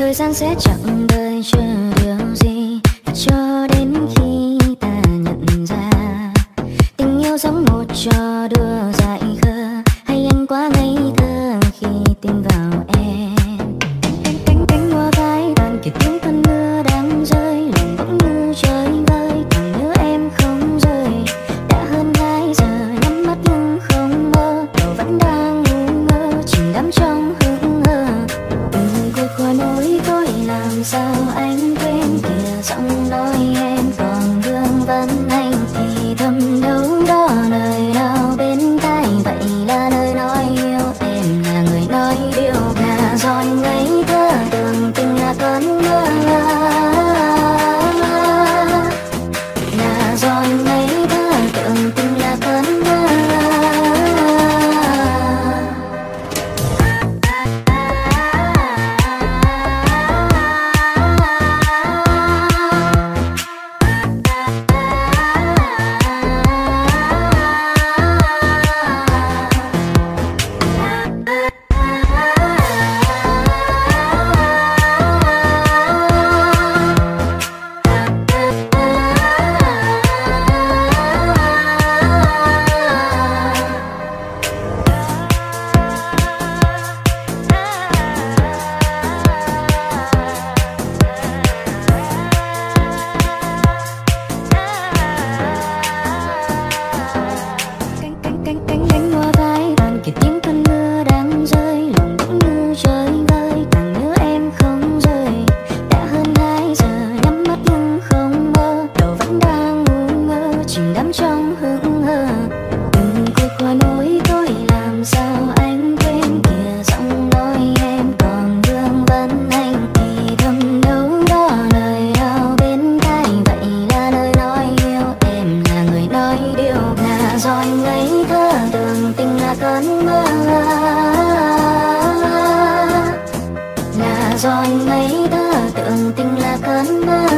Thời gian sẽ chẳng đợi chờ điều gì, cho đến khi ta nhận ra tình yêu giống một trò đùa dại khờ, hay anh quá ngây thơ khi tin vào em. Cánh hoa gái vàng kể tiếng cơn mưa đang rơi, lòng vẫn như trời vơi, càng nhớ em không rời. Đã hơn 2 giờ nhắm mắt nhưng không mơ, đầu vẫn đang ngu ngơ chìm đắm trong hững hờ. Từng cuộc hoa nỗi tôi làm sao anh quên, kìa giọng nói em còn vương vấn anh thì thầm đâu đó lời nào bên tai. Vậy là nơi nói yêu em là người nói điều, là do ngây thơ tưởng tình là cơn mưa, là do ngây thơ tưởng tình là cơn mưa. Cánh hoa gái vàng kể tiếng cơn mưa đang rơi, lòng vẫn như trời vơi, càng nhớ em không rời. Đã hơn 2 giờ nhắm mắt nhưng không mơ, đầu vẫn đang ngu ngơ chìm đắm trong hững hờ. Từng cuộc hoa nỗi tôi làm sao anh quên, kìa giọng nói em còn vương vấn anh thì thầm đâu đó lời nào bên tai. Vậy là nơi nói yêu em là người nói điều, là do anh ngây thơ tưởng tình là cơn mưa, là do anh ngây thơ tưởng tình là cơn mưa.